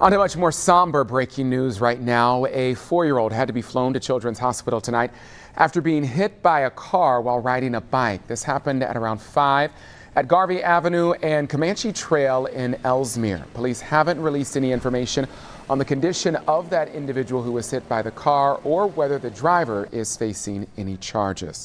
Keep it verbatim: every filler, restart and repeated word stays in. On to much more somber breaking news right now. A four-year-old had to be flown to Children's Hospital tonight after being hit by a car while riding a bike. This happened at around five at Garvey Avenue and Comanche Trail in Elsmere. Police haven't released any information on the condition of that individual who was hit by the car or whether the driver is facing any charges.